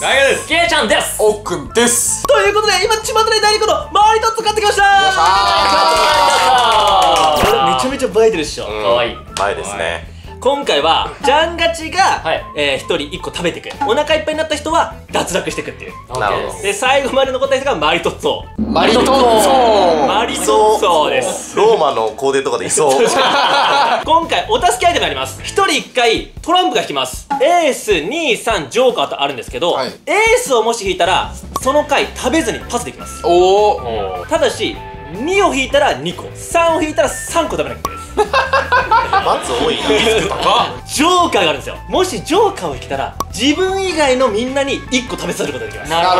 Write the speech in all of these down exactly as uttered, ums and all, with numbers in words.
です。大家です。けいちゃんです。おっくんです。ということで、今巷で大陸の周りと使ってきました。これめちゃめちゃ映えてるっしょ。可愛い。映えですね。今回はジャンガチがひとりいっこ食べてく、お腹いっぱいになった人は脱落してくっていう。で最後まで残った人がマリトッツォ。マリトッツォマリトッツォです。ローマの皇帝とかでいそう。今回お助けアイテムあります。ひとりいっかいトランプが引きます。エース、に、さん、ジョーカーとあるんですけど、エースをもし引いたらその回食べずにパスできます。おお。ただしにを引いたらにこ、さんを引いたらさんこ食べなきゃいけないです。罰多いな。ジョーカーがあるんですよ。もしジョーカーを引けたら自分以外のみんなにいっこ食べさせることができます。なるほ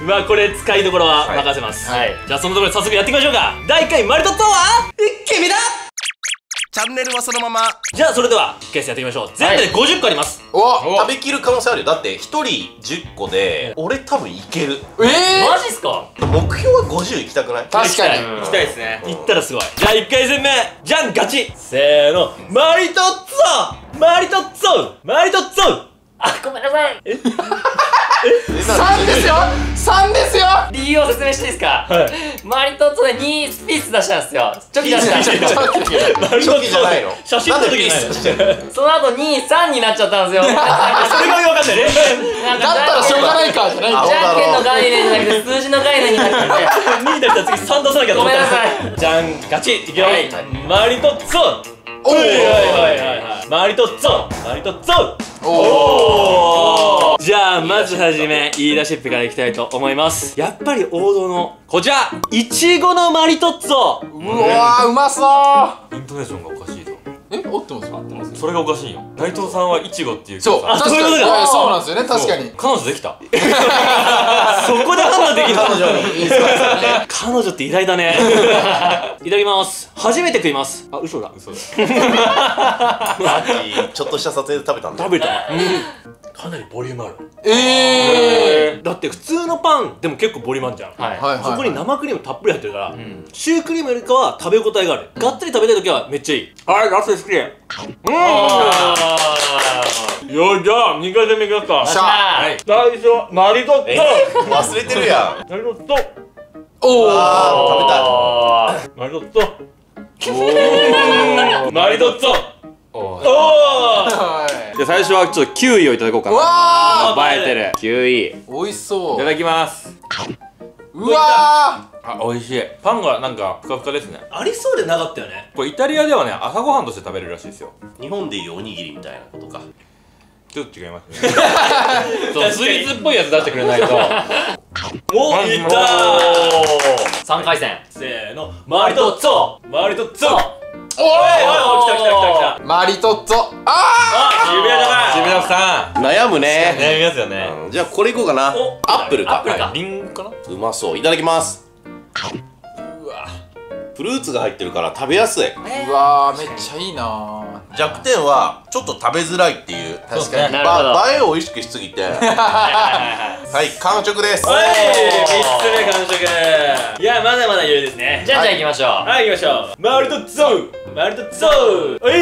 ど。まあこれ使いどころは任せます。じゃあそのところで早速やっていきましょうか。だいいっかいマリトッツォは君だ。チャンネルはそのまま。じゃあそれではケースやっていきましょう。全部でごじゅっこあります。お、食べきる可能性あるよ。だってひとりじゅっこで俺多分いける。ええ、マジっすか。目標はごじゅういきたくない？確かにいきたいですね。いったらすごい。じゃあいっかいせんめじゃんガチ、せーの、マリトッツォマリトッツォマリトッツォ。あ、ごめんなさい。えさんですよ、さんですよ。理由を説明していいですか。マリトッツォでにスピース出したんですよ。チョキ出した。チョキじゃないの。写真撮る時にその後に、さんになっちゃったんですよ。それがよかったね。だったらしょうがないかじゃない。じゃんけんの概念じゃなくて数字の概念になっちゃってに出たら次さん出さなきゃ。ごめんなさい。じゃんガチいくよ。マリトッツォ。おー、はいはいはいはい。マリトッツォマリトッツォ。おお。じゃあまずはじめ言い出しっぺからいきたいと思います。やっぱり王道のこちら、いちごのマリトッツォ。うわー、うまそう。イントネーションがおかしいぞ。え、合ってますか。合ってます。それがおかしいよ。内藤さんはいちごっていう。そう、そういうことだ。そうなんですよね。確かに彼女できた。そこで判断できる。彼女、彼女って偉大だね。いただきます。初めて食います。あ、嘘だ嘘だ。さっきちょっとした撮影で食べたんだ。食べた。かなりボリュームある。ええ。だって普通のパンでも結構ボリュームあるじゃん。そこに生クリームたっぷり入ってるからシュークリームよりかは食べ応えがある。がっつり食べたい時はめっちゃいい。はい、ガッツリ好き。うん。よいしょ、にかいせんめいきますか。最初マリトッツォ。忘れてるやん。マリトッツォ。おお、食べたい。マリトッツォ。マリトッツォ。おー。じゃあ最初はちょっとキウイをいただこうかな。わー、映えてるキウイ。おいしそう。いただきます。うわー、あ、おいしい。パンがなんかふかふかですね。ありそうでなかったよね。これイタリアではね、朝ごはんとして食べれるらしいですよ。日本でいうおにぎりみたいなことか。ちょっと違いますね。スイーツっぽいやつ出してくれないと。おー、いったー。さんかいせんせーの、マリトッツォマリトッツォ。おー、おー、来た来た来た来た。マリトッツォ。あー、渋谷だな。渋谷さん悩むね。悩みますよね。じゃあこれいこうかな。アップルかリンゴかな。うまそう。いただきます。うわ、フルーツが入ってるから食べやすい。うわ、めっちゃいいな。弱点はちょっと食べづらいっていう。確かに映えを意識しすぎて。はい、完食です。おい、みっつめ完食。いや、まだまだ余裕ですね。じゃあじゃあいきましょう。はい、いきましょう。マリトッツォマリトッツォ。おい、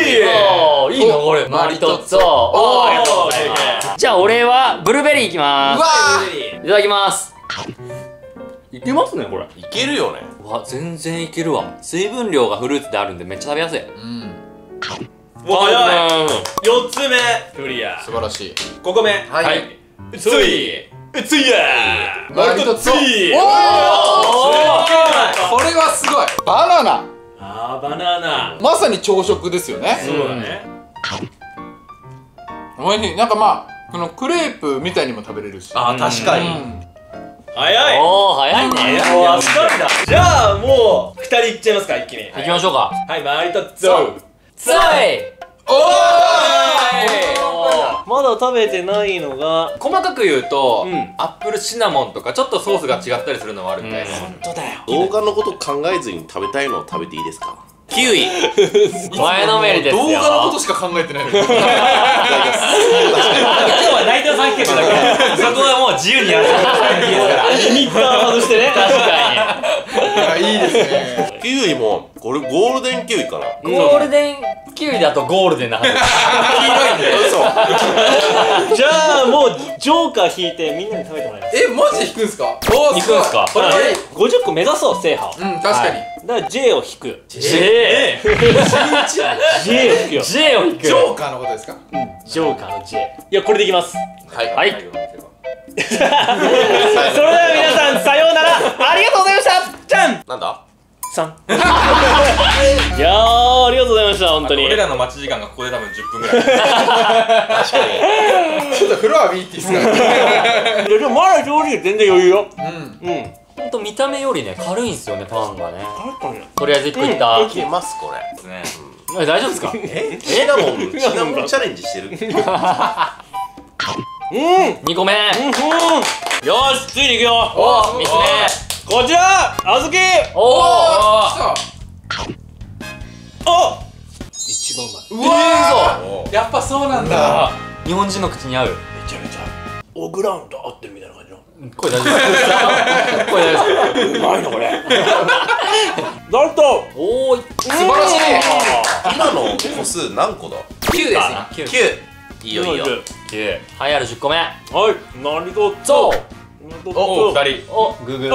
いい流れ。マリトッツォ。おお。じゃあ俺はブルーベリーいきます。うわ、いただきます。いけますね、これ。いけるよね。わ、全然いけるわ。水分量がフルーツであるんでめっちゃ食べやすい。うん、早い。よっつめクリア。素晴らしい。ごこめ、はい、ついついやマリトッツォ。おお、これはすごい。バナナ。あー、バナナ。まさに朝食ですよね。そうだね。おいしい。なんかまあこのクレープみたいにも食べれるし。あ、確かに早い。おお、早いね。もうあっさりだ。じゃあもうふたりいっちゃいますか。一気にいきましょうか。はい、マリトッツォつい。おお、まだ食べてないのが。細かく言うとアップルシナモンとかちょっとソースが違ったりするのもあるみたいな。本当だよ。動画のこと考えずに食べたいのを食べていいですか。キウイ前のめりですよ。動画のことしか考えてない。今日は内藤さん来てるだけ。そこはもう自由にやる。ミッター外してね。確かに。いいですね。キウイもこれゴールデンキウイかな。ゴールデンキウイだとゴールデンなはず。黄色いんで。じゃあもうジョーカー引いてみんなに食べてもらいます。え、マジ引くんすか？引くんすか？これごじゅっこ目指そう制覇を。うん、確かに。だから ジェイ を引く。J。J を引くよ。J を引く。ジョーカーのことですか？ジョーカーの J。いやこれでいきます。はい。はい。それでは皆さんさようならありがとうございました。じゃんなんださん いやーありがとうございました。本当に俺らの待ち時間がここで多分じゅっぷんぐらい。確かにちょっとフロア見に行っていいですか？いやでもまだ正直全然余裕よ。うんうん、ほんと見た目よりね軽いんすよねパンがね。とりあえずいっこいったいけますこれ。大丈夫ですか？えシナモンシナモンチャレンジしてる。うん、にこめ、うん、よし、ついにいくよ。お、みっつめこちら、あずき。おお、一番うまい。うわ、やっぱそうなんだ。日本人の口に合う。めちゃめちゃオグラウンド合ってるみたいな感じの声。大丈夫、声大丈夫。うまいなこれ。なんと、おー、素晴らしい。今の個数何個だ？きゅうですね。きゅう。いいよいいよ。はい、あるじゅっこめ。はい、なるとぞ。お、ふたり。お、グーグー。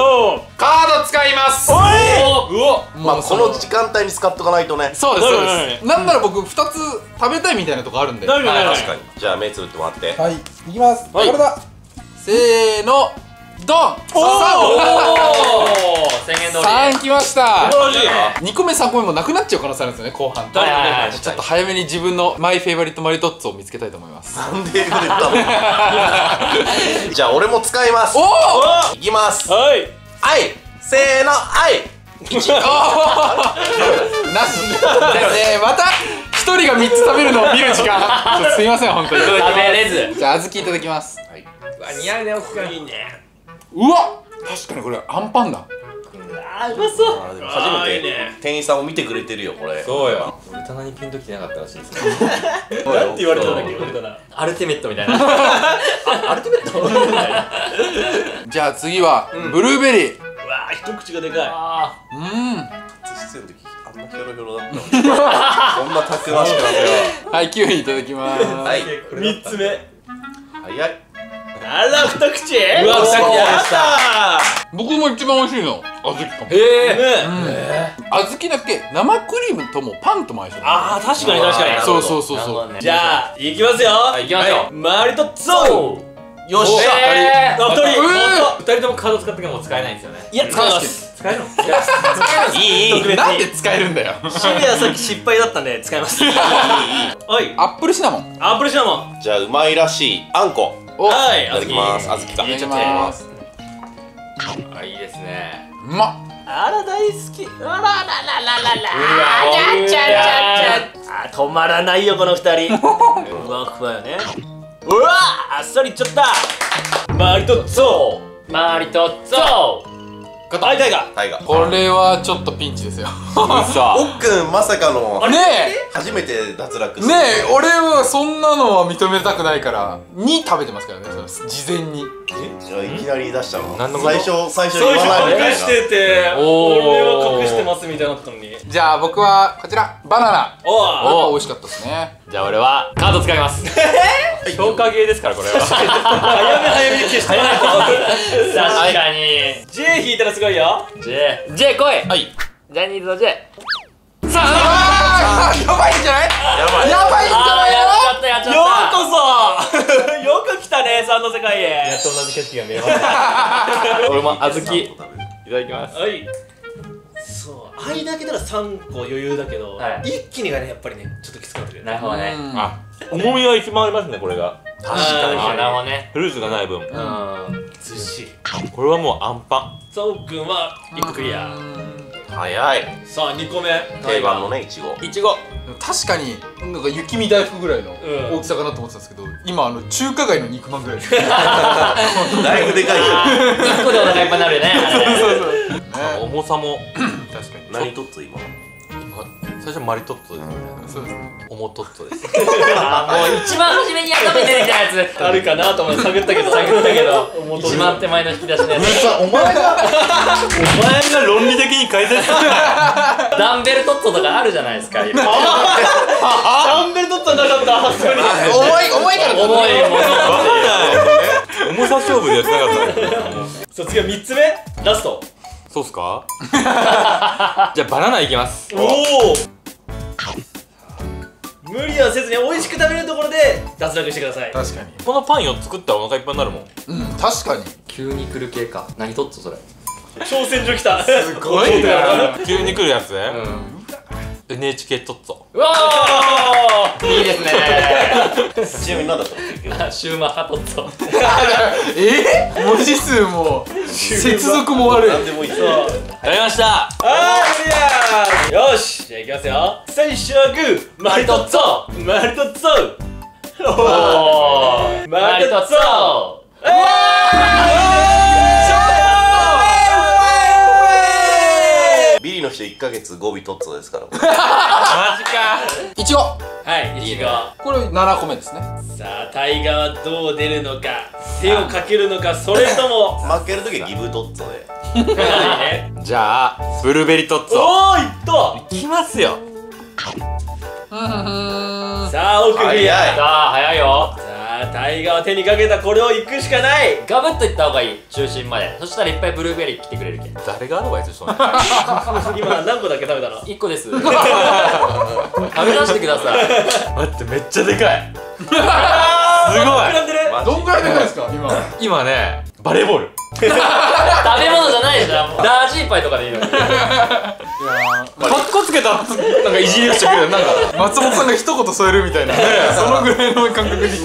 カード使います。おい。うわ、まあこの時間帯に使っとかないとね。そうですそうです。なんなら僕ふたつ食べたいみたいなとこあるんで。確かに。じゃあ目つぶってもらって。はい、いきます。これだ。せーの、ドン。おお。宣言通り。さんきました。素晴らしい。にこめさんこめもなくなっちゃう可能性あるんですよね後半。ちょっと早めに自分のマイフェイバリットマリトッツォを見つけたいと思います。なんで言ったの？じゃあ俺も使います。おお。いきます。はい。はい。せーの、はい。一。なし。ええまた一人がみっつ食べるのを見る時間。すみません本当に。食べれず。じゃあ小豆いただきます。はい。似合うねおくん。いいね。うわ。確かにこれアンパンだ。あーうまそう。初めて店員さんを見てくれてるよこれ。そうよ、俺棚にピンときてなかったらしいです。なんて言われたんだっけ俺棚。アルティメットみたいな。アルティメットみたいな。じゃあ次はブルーベリー。うわー一口がでかい。うん初出演の時あんなヒョロヒョロだったのにこんなたくましくなったよ。はい、キウイいただきます。はい、みっつめ。早い。あら二口。うわ、さっき僕も一番美味しいのあずきかも。へえ。あずきだけ生クリームともパンとも相性。ああ確かに確かに。そうそうそうそう。じゃあいきますよ。いきますよ。マリトッツォ。よっしゃ。二人。二人ともカード使ってからもう使えないんですよね。いや使います。使えるの？いいいい。なんで使えるんだよ。シビアさっき失敗だったんで使います。はい。アップルシナモン。アップルシナモン。じゃあうまいらしいあんこ。はい、いただきます。あずきかいただきます。あ、いいですね。うまっ。あら大好き。あらららららららちゃちゃちゃ。あ、止まらないよこのふたり。ふわふわよね。うわあっさりいっちゃった。マリトッツォマリトッツォ。はい、タイガータイガー。これはちょっとピンチですよ。おっくんまさかのねえ初めて脱落してねえ。俺はそんなのは認めたくないからに食べてますからね事前に。え、いきなり出したの？最初最初言わないみたいな。隠してて俺は隠してますみたいなったのに。じゃあ僕はこちらバナナ。おお美味しかったですね。じゃあ俺はカード使います。消化ゲーですからこれは。早め早め消してない。確かに J 引いたらすごいよ。 J J 来い。はい、ジャニーズの J。 さあやばいんじゃない？やばいんじゃない？ようこそ。よく来たねさんの世界へ。やっと同じ景色が見えます。俺もあずきいただきます。はい、そう間だけならさんこ余裕だけど一気にがねやっぱりねちょっときつくなってる。なるほどね。重みは一番ありますねこれが。確かになるほどね。フルーツがない分ずっしり。これはもうあんぱん。さおくんはいっこクリア。早い。さあにこめ定番のねいちご。いちご確かになんか雪見大福ぐらいの大きさかなと思ってたんですけど、今あの中華街の肉まんぐらいです。だいぶでかい。いっこでお腹いっぱいになるよね。重さも確かに。何とっつ今最初マリトッツォですよね。オモトッツォです。もう一番初めに頭に出てきたやつあるかなと思って探ったけど探ったけど一番手前の引き出しのやつ。お前がお前が論理的に解説する。ダンベルトッツォとかあるじゃないですか。ダンベルトッツォなかった。重い重いから重い重い。分かんない。重さ勝負でやつなかった。そう次は三つ目ラスト。そうっすか。じゃあバナナいきます。おお無理はせずに美味しく食べるところで脱落してください。確かにこのパンよっつ作ったらお腹いっぱいになるもん。うん確かに急に来る系か。何とっつそれ挑戦状きた。すごいな急に来るやつ。うん エヌエイチケー とっつ。うわーいいですね。ちなみに何だったの。シューマハとっつ。えっ文字数も接続も悪い。何でもいい。やりました。あークリア。よしじゃあいきますよ。最初はグーマリトッツォマリトッツォおおマリトッツォうわビリの人いっかげつ語尾トッツォですから。マジか。いちごはいいちごこれななこめですね。さあタイガはどう出るのか。手をかけるのかそれとも負けるときギブトッツォで。じゃあブルーベリートッツォ。おおいったいきますよ。さあ奥クリア。さあ早いよ。さあタイガは手にかけたこれをいくしかない。ガブッといった方がいい中心まで。そしたらいっぱいブルーベリー来てくれるけん。誰がアドバイスしとんねん。今何個だけ食べたの。いっこです。食べ出してください。待ってめっちゃでかい。すごいどんぐらいでかいですか今。今ねバレーボール。食べ物じゃないじゃん。ダージーパイとかでいいのに。かっこつけたなんかいじりをしてくる。なんか松本さんが一言添えるみたいなそのぐらいの感覚で腹立つ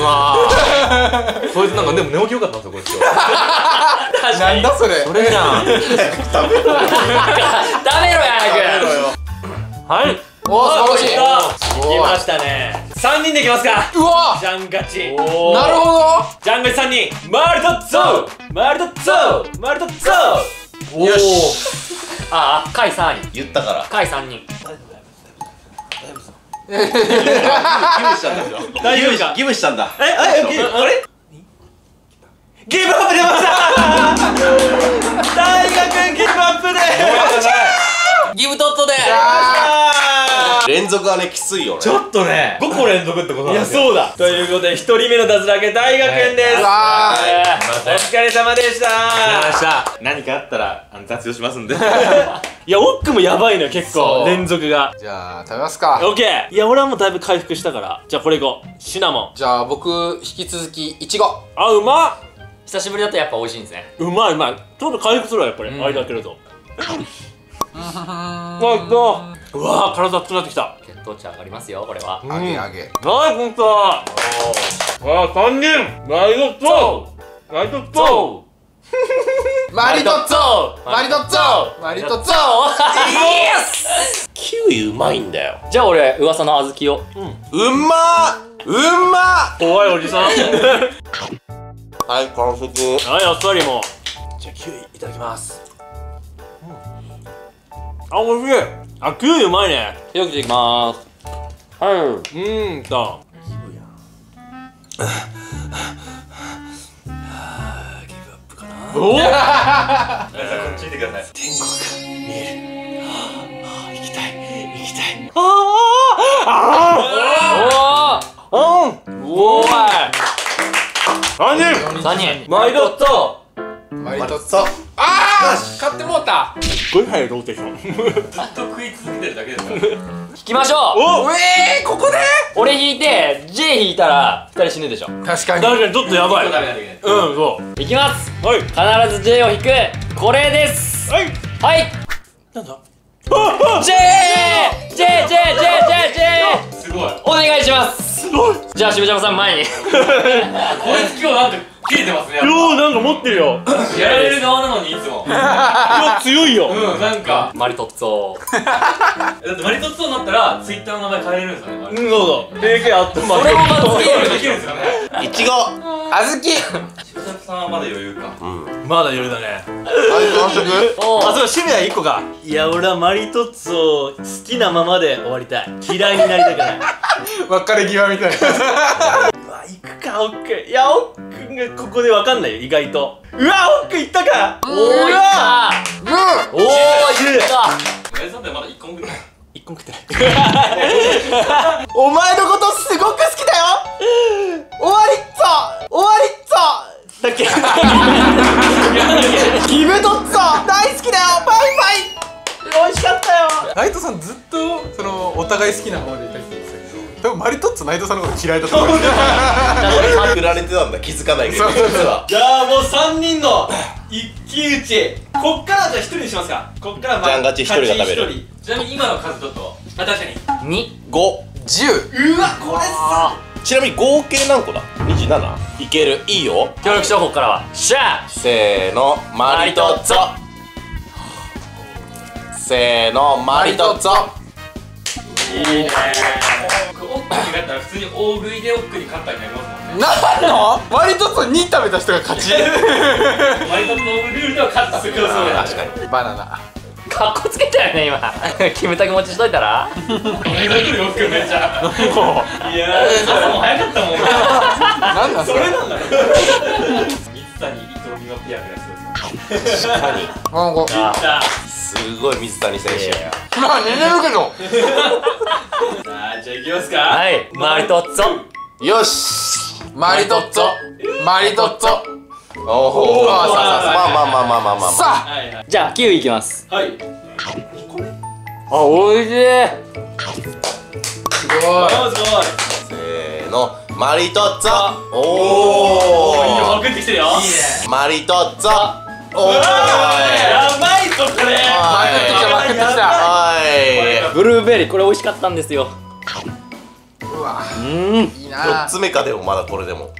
なぁ。そいつなんかでも寝起きよかったんですよこいつ。なんだそれそれじゃん。食べろや早く。はいおー素晴らしい。いきましたね。さんにんでいきますか。うわジャン勝ち。なるほどジャン勝ちさんにん。マリトッツォマリトッツォマリトッツォよし。ああ、甲斐さんにん言ったから甲斐さんにん。大丈夫かギブしたんだ。えあれギブアップ出ました。大学ギブアップでギブトッツォで連続はねきついよね。ちょっとねごこ連続ってことなんですよ。いやそうだ。ということでひとりめの脱落大学園です。お疲れ様でした。何かあったら雑用しますんで。いやおっくもやばいのよ結構連続が。じゃあ食べますか。オッケー。いや俺はもうだいぶ回復したからじゃあこれいこう。シナモン。じゃあ僕引き続きいちご。あうまっ。久しぶりだとやっぱ美味しいんですね。うまいうまい。ちょっと回復するわやっぱり間開けると。あっうわー体熱くなってきた。血糖値上がりますよこれは。上げ上げはいほんと。ああさんにんマリトッツォマリトッツォマリトッツォマリトッツォマリトッツォイエス。キウイうまいんだよ。じゃあ俺噂の小豆を。うんうまっうまっ怖いおじさん。はい完食。はいあっさりもう。じゃあキウイいただきます。あおいしい。あ、キウイうまいね。よくできまーす。はい、うーんと。キウイやん。ギブアップかな。おお。皆さんこっち見てください。天国が見える。ああ、行きたい、行きたい。ああ、ああ。おお。おお。おお。三人。三人。マリトッツォ。マリトッツォ。ああ、買ってもうた。すごい早いローテーション。ずっと食い続けてるだけですから引きましょう。おええここで俺引いて ジェイ 引いたらふたり死ぬでしょ。確かに確かにちょっとやばい。うんそういきます。はい必ず ジェイ を引くこれです。はいはいなんだ ジェイジェイジェイジェイジェイ すごいお願いします。すごい。じゃあ渋ちゃんさん前に。こいつ今日なんて切れてますね。ようなんか持ってるよ。やられる側なのにいつも。いや強いよ。うんなんかマリトッツォ。だってマリトッツォになったらツイッターの名前変えれるんですよね。うんそうだ。デーケーアットマーク。それもまずできるんですよね。いちご、あずき。さんはまだ余裕か。うん、まだ余裕だね。完食。あ、そう、趣味はいっこか。いや、俺はマリトッツォを好きなままで終わりたい。嫌いになりたくない。別れ際みたいな。うわ、行くか、奥。いや、奥がここでわかんないよ、意外と。うわ、奥行ったか。おお、いった。うん。おお、いった。え、さて、まだ一個も食ってない。一個も食ってない。お前のことすごく好きだよ。終わりっつぁ。終わりっつぁ。だっけ。ギブドッツァ大好きだよ。バイバイ。美味しかったよ。ナイトさんずっとそのお互い好きな方でいたりするんですけど、多分マリトッツォナイトさんのこと嫌いだと思う。俺は振られてたんだ、気づかないけど。じゃあもう三人の一騎打ち。こっからじゃあ一人にしますか。こっからまあ勝ち一人が食べる。ちなみに今の数だと、あ、確かに二、五、十。うわ、これさ。ちなみに合計何個だ？にじゅうなな？いける、いいよ。協力しよう、こっからは。シャー。せーの、マリトッツォ。せーの、マリトッツォ。いいね。奥に勝ったら普通に大食いで奥に勝ったになりますもんね。なんの？マリトッツォに食べた人が勝ち。マリトッツォルールでは勝った。すごいそうだ。確かに。バナナ。かっこつけたよね、今。キムタク持ちしといたら。めっちゃ。いや、朝も早かったもん。なんだそれ。なんだろう。水谷伊藤美誠ペアぐらいする。確かに。あ、こう。すごい水谷選手。まあ、寝れるけど。さあ、じゃあ、行きますか。はい、マリトッツォ。よし。マリトッツォ。マリトッツォ。おお、まあまあまあまあまあまあ。さあ、じゃあキウイいきます。はい。あ、おいしい。すごい。すごい。せーの、マリトッツォ。おお、いいよ、パクってきてるよ。マリトッツォ。おお、やばいぞこれ。パクってきた、パクってきた。はい。ブルーベリー、これ美味しかったんですよ。うわ。うん。よっつめか、でもまだこれでも。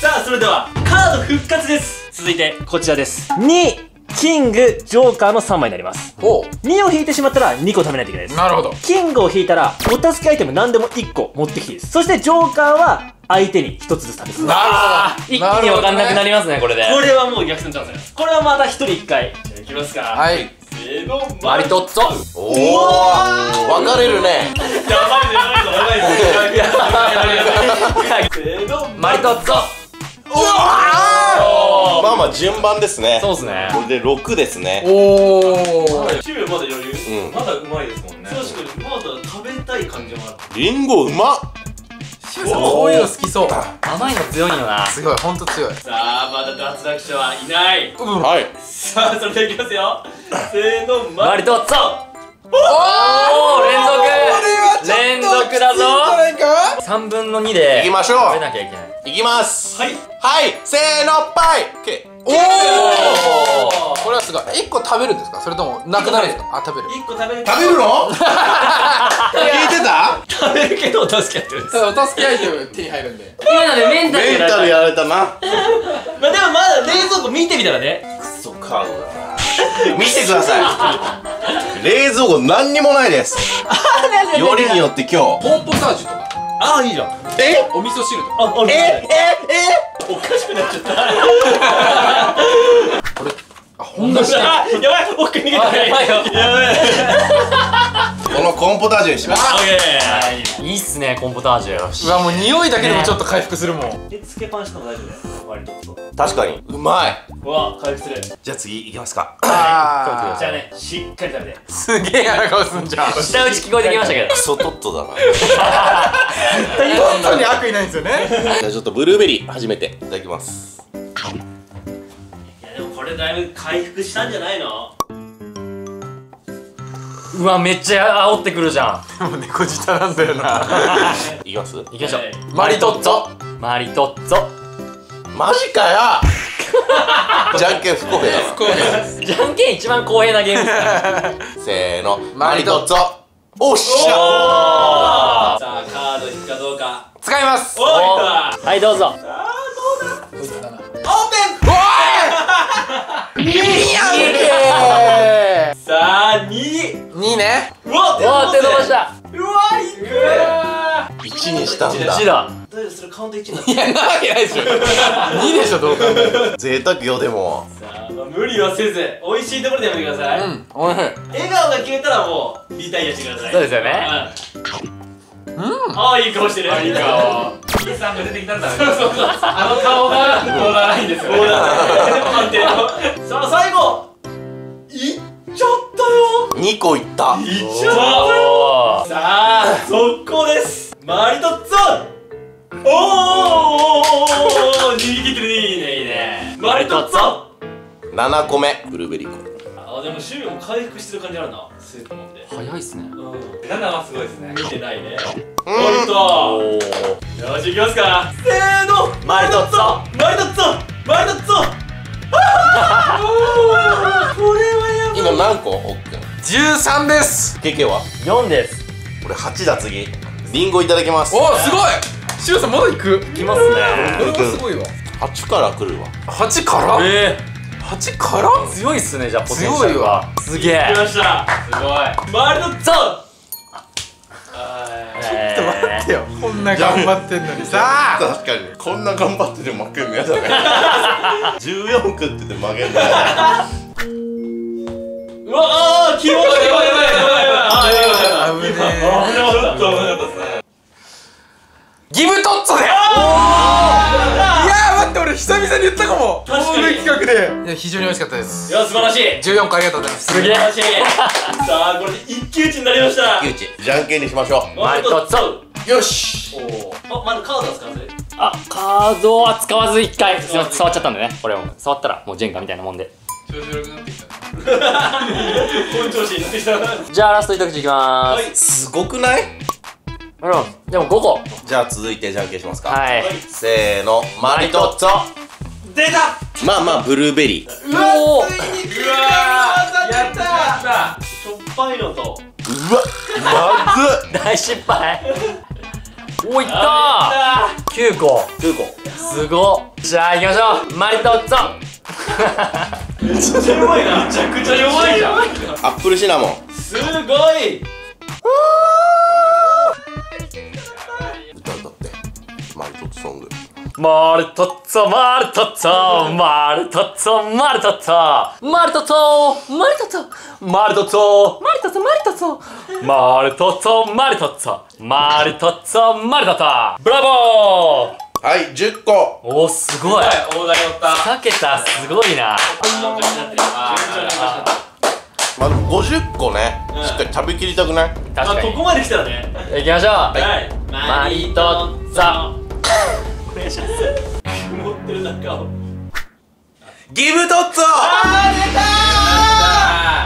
さあ、それではカード復活です。続いてこちらです。に、キング、ジョーカーのさんまいになります。おう。にを引いてしまったらにこ食べないといけないです。なるほど。キングを引いたらお助けアイテム何でもいっこ持ってきていいです。そしてジョーカーは相手にひとつずつ食べます。なるほど。一気に分かんなくなりますね、これで。これはもう逆転チャンスです。これはまたひとりいっかい。じゃあいきますか。はい。せーの、マリトッツォ。おお、分かれるね。やばいね、やばいね、やばいね。せーの、マリトッツォ。まあまあ順番ですね。そうですね。これでろくですね。おお。チューまだ余裕。まだうまいですもんね。確かにまだ食べたい感じもある。リンゴうまっ。チューさんこういうの好きそう。甘いの強いよな。すごい、本当強い。さあ、まだ脱落者はいない。はい。さあ、それでいきますよ。せーの、マリトッツォ。おお、連続。連続だぞ。三分の二で。いきましょう。食べなきゃいけない。いきます。はいはい、せーの、パイ。おお、これはすごい。いっこ食べるんですか、それともなくなるんですか。あ、食べる。いっこ食べる。食べるの聞いてた。食べるけどお助けアイテムです。お助けアイテム手に入るんで。今のでメンタルメンタルやられたな。まあでもまだ冷蔵庫見てみたらね、クソカードだな。見てください、冷蔵庫何にもないです。よりによって今日ポンポタージュとか。ああ、いいじゃん。え、お味噌汁とか。え、え、え、おかしくなっちゃった。これ、あ、ほんとだ。やばい、奥逃げた。やばい。このコンポタージュにします。いいっすね、コンポタージュ。うわ、もう匂いだけでもちょっと回復するもん。で、つけパンしたの大丈夫だよ。割と確かにうまいわ。回復する。じゃあ次いきますか。はい。じゃあね、しっかり食べて。すげえやらかすんじゃん。下打ち聞こえてきましたけど、クソトットだな。トットに悪意ないんですよね。じゃあちょっとブルーベリー初めていただきます。いやでもこれだいぶ回復したんじゃないの。うわ、めっちゃ煽ってくるじゃん。でも猫舌なんだよな。いきます。いきましょう。マリトッツォ。マリトッツォ。マジかよ。じゃんけん不公平だ。不公平。じゃんけん一番公平なゲームです。せーの、マリトッツォ。おっしゃ。さあ、カード引くかどうか。使います。はい、どうぞ。さあ、どうだ。オープン。おーい。にやんけ。さあ、に。にね。うわ、手伸ばした。うわ、いく。いちにしたんだ。いちだ。大丈夫、それカウントいちになってる。いや、なわけないでしょ。にでしょ、どう考えても。贅沢よ、でも。さあ、まあ、無理はせず、美味しいところでやめてください。うん、おいしい。笑顔が消えたらもう、リタイアしてください。そうですよね。うん。ああ、いい顔してる。ああ、いい顔。ヒデさんが出てきたんだね。そうそうそう。あの顔が、ボーダーラインですよね。ボーダーライン。さあ、最後。いっちゃったよ。にこいった。いっちゃったよ。さあ、速攻です。マリトッツォ。おお、逃げてるね、いいね、いいね。マリトッツォ。七個目、ブルーベリー粉。あ、でも趣味も回復してる感じあるな。スープ飲んで。早いっすね。うん。七はすごいですね。見てないね。マリト。よし、行きますか。せーの、マリトッツォ。マリトッツォ。マリトッツォ。これはやばい。今何個？おっくん。十三です。ケケは？四です。これ八だ次。リンゴいただきます。おお、すごい。シロさんまだ行く来ますね。これはすごいわ。はちから来るわ。はちから？ええ。はちから？強いっすね。じゃあポテンシャルは。すげえ。来ました。すごい。マリトッツォ。ちょっと待ってよ。こんな頑張ってんのにさ。確かに。こんな頑張ってて負けるのやだね。じゅうよん食ってて負けるのやだ。うわあ、気持ち悪い。やばいやばいやばいやばい。危ねえ。ちょっと危なかったですね。ギブトッツォで。いや待って、俺久々に言ったかも。確かに企画で非常に美味しかったです。いや素晴らしい。じゅうよんこありがとうございます。すげえ素晴らしい。さあこれで一騎打ちになりました。一騎打ちじゃんけんにしましょう。マリトッツォ。よし。あ、まだカード使わず。あ、カードは使わず一回触っちゃったんでね。これを触ったらもうジェンガみたいなもんで調子悪くなってきた。本調子になってきた。じゃあラスト一口いきまーす。すごくない？うん、でもごこ。じゃあ続いてじゃんけんしますか。はい、せーの、マリトッツォ。出た。まあまあブルーベリー。うわー、ついにうわー、やったやった。しょっぱいのと。うわ、まず大失敗。お、いったー。きゅうこ。きゅうこ。すご。じゃあ行きましょう。マリトッツォ。めちゃくちゃ弱いな。めちゃくちゃ弱いじゃん。アップルシナモン。すごい。マリトッツォ、マリトッツォ、マリトッツォ、マリトッツォ、マリトッツォ、マリトッツォ、マリトッツォ、マリトッツォ、マリトッツォ、マリトッツォ、マリトッツォ、マリトッツォ、マリトッツォ、ブラボー。はい、じゅっこ。おー、すごい。大台乗った。ふたけた、すごいな。まあでもごじゅっこね、しっかり食べきりたくない？確かに。ここまで来たらね。行きましょう。はい。マリトッツォ。曇ってる中をギブトッツォ。あ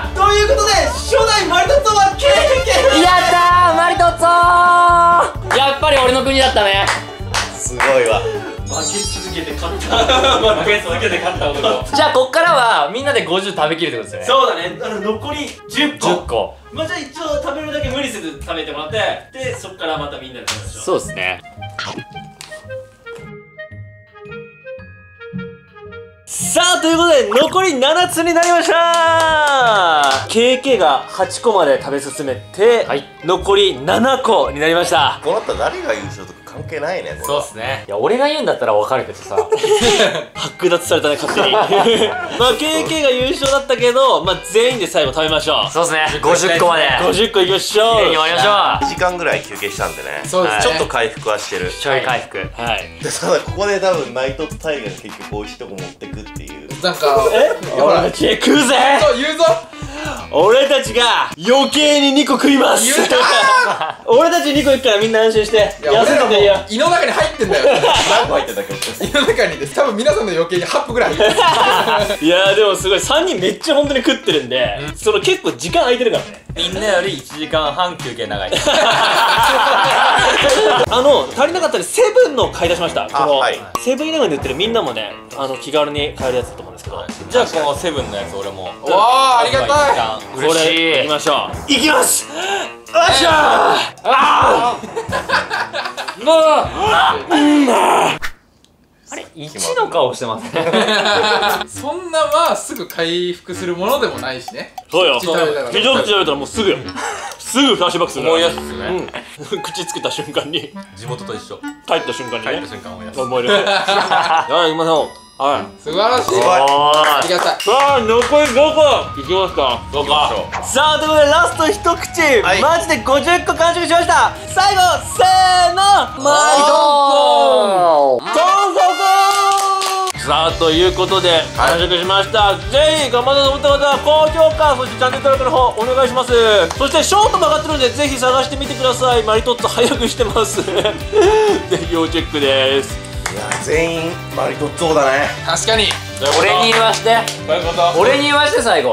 ー、出たー。ということで初代マリトッツォはケーキ。やったー、マリトッツォー。やっぱり俺の国だったね。すごいわ。負け続けて勝った負け続けて勝ったことじゃあこっからはみんなでごじゅう食べきるってことですね。そうだね。あの残りじゅっこ。じゅっこ。まあじゃあ一応食べるだけ無理せず食べてもらってでそっからまたみんなで食べましょう。そうですね。さあということで残りななつになりました。 ケーケー がはっこまで食べ進めて、はい、残りななこになりました。こうなったら誰が優勝とか関係ないね。そうっすね。いや俺が言うんだったら分かるけどさ剥奪されたね勝手にまあ ケーケー が優勝だったけど、まあ、全員で最後食べましょう。そうっすね。ごじゅっこまでごじゅっこいきましょう。終わりましょう。にじかんぐらい休憩したんでね。そうですね。ちょっと回復はしてる。ちょい回復。はい。ただここで多分ナイトとタイガー結局美味しいとこ持ってくっていう。なんか俺たちで食うぜ。言うぞ。俺たちが余計ににこ食います。言うぞ。俺たちにこ行くからみんな安心して休んでていいよ。胃の中に入ってんだよ。何個入ってんだっけ。胃の中にです。多分皆さんの余計にはっこぐらい入ってる。いやーでもすごいさんにんめっちゃ本当に食ってるんで、うん、その結構時間空いてるからね。みんなよりいちじかんはん休憩長い。あの足りなかったらセブンの買い出しました。この、はい、セブンイレブンで売ってるみんなもね、あの気軽に買えるやつだと思うんですけど、はい、じゃあこのセブンのやつ俺も。おおありがたい。嬉しい。行きましょう。行きます。よっしゃー。あーもうあうんあれいちの顔してますね。そんなまあすぐ回復するものでもないしね。そうよ。一口食べたらもうすぐよ。すぐフラッシュバックするから、ね、思い出すね、うん、口つけた瞬間に地元と一緒、帰った瞬間にね、帰った瞬間思い出す、思い出す。じゃあ行きましょう。はい、素晴らしい、すごい、行きなさい。さあ残りごこいきますか。どうか、さあということでラスト一口、はい、マジでごじゅっこ完食しました。最後せーの、マイドンコンコンコン。さあということで完食しました、はい、ぜひ頑張ったと思った方は高評価、そしてチャンネル登録の方お願いします。そしてショート曲がってるのでぜひ探してみてください。マリトッツォ早くしてますぜひ要チェックです。いや全員マリトッツォだね。確かに俺に言わして、俺に言わして最後